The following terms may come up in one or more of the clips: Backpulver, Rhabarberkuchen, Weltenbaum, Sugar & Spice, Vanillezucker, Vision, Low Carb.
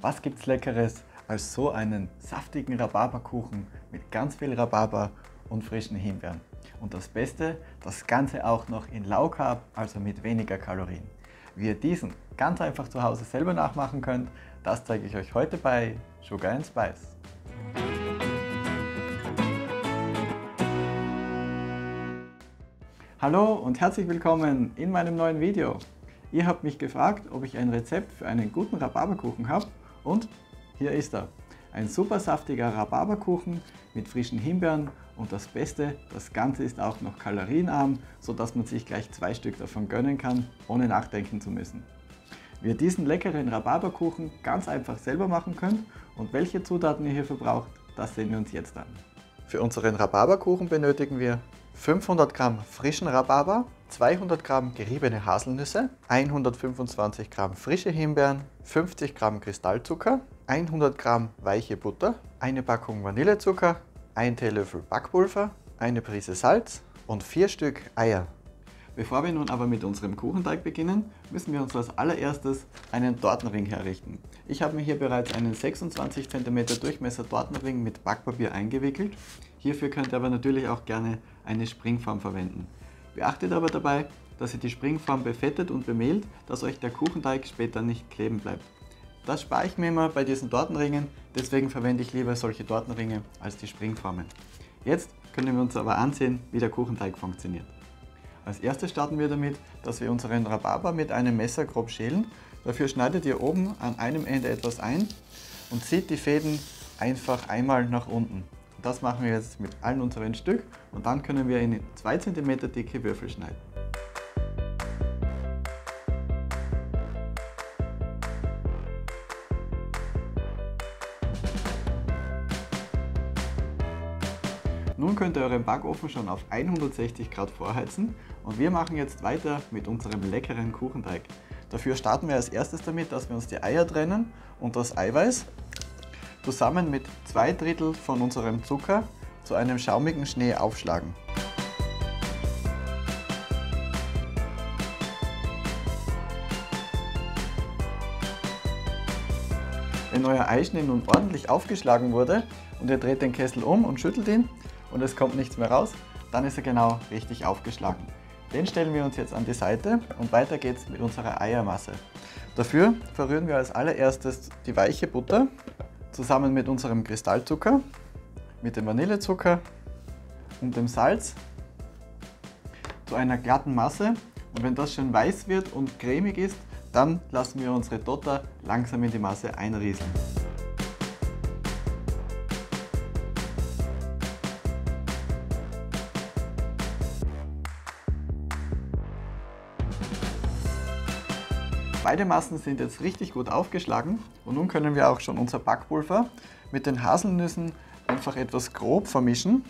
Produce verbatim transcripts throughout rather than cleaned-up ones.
Was gibt's Leckeres als so einen saftigen Rhabarberkuchen mit ganz viel Rhabarber und frischen Himbeeren? Und das Beste, das Ganze auch noch in Low Carb, also mit weniger Kalorien. Wie ihr diesen ganz einfach zu Hause selber nachmachen könnt, das zeige ich euch heute bei Sugar and Spice. Hallo und herzlich willkommen in meinem neuen Video. Ihr habt mich gefragt, ob ich ein Rezept für einen guten Rhabarberkuchen habe und hier ist er. Ein super saftiger Rhabarberkuchen mit frischen Himbeeren und das Beste, das Ganze ist auch noch kalorienarm, sodass man sich gleich zwei Stück davon gönnen kann, ohne nachdenken zu müssen. Wie ihr diesen leckeren Rhabarberkuchen ganz einfach selber machen könnt und welche Zutaten ihr hierfür braucht, das sehen wir uns jetzt an. Für unseren Rhabarberkuchen benötigen wir fünfhundert Gramm frischen Rhabarber, zweihundert Gramm geriebene Haselnüsse, hundertfünfundzwanzig Gramm frische Himbeeren, fünfzig Gramm Kristallzucker, hundert Gramm weiche Butter, eine Packung Vanillezucker, ein Teelöffel Backpulver, eine Prise Salz und vier Stück Eier. Bevor wir nun aber mit unserem Kuchenteig beginnen, müssen wir uns als allererstes einen Tortenring herrichten. Ich habe mir hier bereits einen sechsundzwanzig Zentimeter Durchmesser Tortenring mit Backpapier eingewickelt. Hierfür könnt ihr aber natürlich auch gerne eine Springform verwenden. Beachtet aber dabei, dass ihr die Springform befettet und bemehlt, dass euch der Kuchenteig später nicht kleben bleibt. Das spare ich mir immer bei diesen Tortenringen, deswegen verwende ich lieber solche Tortenringe als die Springformen. Jetzt können wir uns aber ansehen, wie der Kuchenteig funktioniert. Als erstes starten wir damit, dass wir unseren Rhabarber mit einem Messer grob schälen. Dafür schneidet ihr oben an einem Ende etwas ein und zieht die Fäden einfach einmal nach unten. Das machen wir jetzt mit allen unseren Stück und dann können wir in zwei Zentimeter dicke Würfel schneiden. Nun könnt ihr euren Backofen schon auf hundertsechzig Grad vorheizen und wir machen jetzt weiter mit unserem leckeren Kuchenteig. Dafür starten wir als erstes damit, dass wir uns die Eier trennen und das Eiweiß zusammen mit zwei Drittel von unserem Zucker zu einem schaumigen Schnee aufschlagen. Wenn euer Eischnee nun ordentlich aufgeschlagen wurde und ihr dreht den Kessel um und schüttelt ihn, und es kommt nichts mehr raus, dann ist er genau richtig aufgeschlagen. Den stellen wir uns jetzt an die Seite und weiter geht's mit unserer Eiermasse. Dafür verrühren wir als allererstes die weiche Butter zusammen mit unserem Kristallzucker, mit dem Vanillezucker und dem Salz zu einer glatten Masse. Und wenn das schön weiß wird und cremig ist, dann lassen wir unsere Dotter langsam in die Masse einrieseln. Beide Massen sind jetzt richtig gut aufgeschlagen und nun können wir auch schon unser Backpulver mit den Haselnüssen einfach etwas grob vermischen.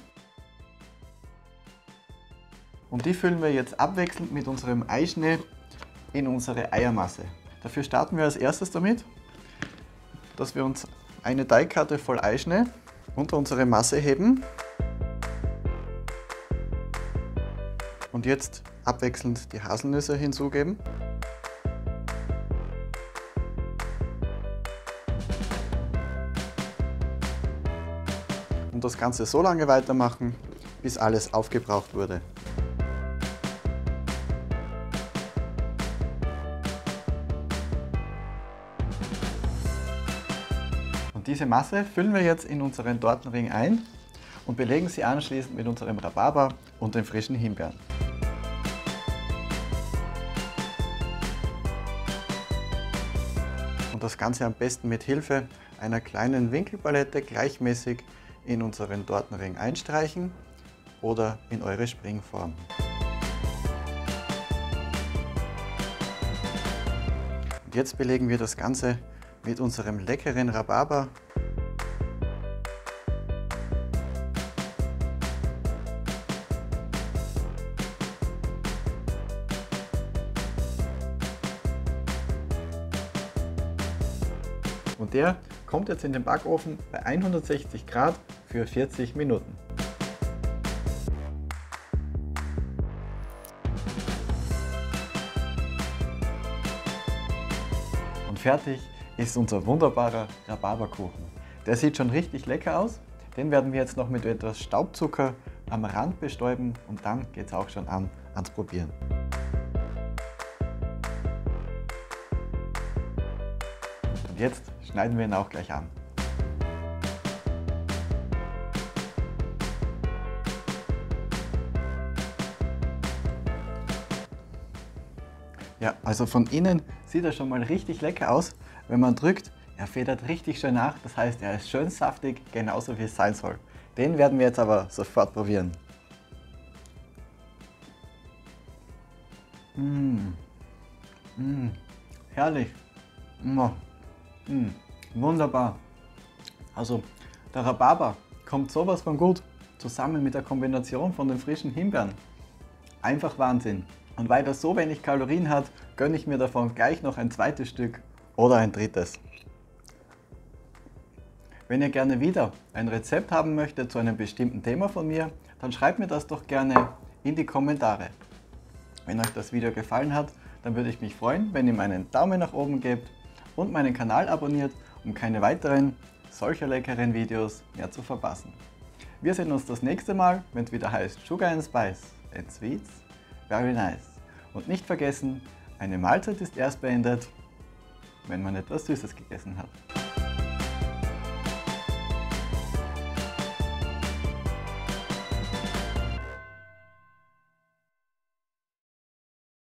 Und die füllen wir jetzt abwechselnd mit unserem Eischnee in unsere Eiermasse. Dafür starten wir als erstes damit, dass wir uns eine Teigkarte voll Eischnee unter unsere Masse heben und jetzt abwechselnd die Haselnüsse hinzugeben. Und das Ganze so lange weitermachen, bis alles aufgebraucht wurde. Und diese Masse füllen wir jetzt in unseren Tortenring ein und belegen sie anschließend mit unserem Rhabarber und den frischen Himbeeren. Und das Ganze am besten mit Hilfe einer kleinen Winkelpalette gleichmäßig in unseren Tortenring einstreichen oder in eure Springform. Und jetzt belegen wir das Ganze mit unserem leckeren Rhabarber. Und der kommt jetzt in den Backofen bei hundertsechzig Grad für vierzig Minuten. Und fertig ist unser wunderbarer Rhabarberkuchen. Der sieht schon richtig lecker aus. Den werden wir jetzt noch mit etwas Staubzucker am Rand bestäuben und dann geht es auch schon an, ans Probieren. Und jetzt schneiden wir ihn auch gleich an. Ja, also von innen sieht er schon mal richtig lecker aus. Wenn man drückt, er federt richtig schön nach, das heißt, er ist schön saftig, genauso wie es sein soll. Den werden wir jetzt aber sofort probieren. Mmh. Mmh. Herrlich. Mmh. Mmh. Wunderbar. Also, der Rhabarber kommt sowas von gut, zusammen mit der Kombination von den frischen Himbeeren. Einfach Wahnsinn. Und weil das so wenig Kalorien hat, gönne ich mir davon gleich noch ein zweites Stück oder ein drittes. Wenn ihr gerne wieder ein Rezept haben möchtet zu einem bestimmten Thema von mir, dann schreibt mir das doch gerne in die Kommentare. Wenn euch das Video gefallen hat, dann würde ich mich freuen, wenn ihr mir einen Daumen nach oben gebt und meinen Kanal abonniert, um keine weiteren solcher leckeren Videos mehr zu verpassen. Wir sehen uns das nächste Mal, wenn es wieder heißt Sugar and Spice and Sweets. Very nice. Und nicht vergessen, eine Mahlzeit ist erst beendet, wenn man etwas Süßes gegessen hat.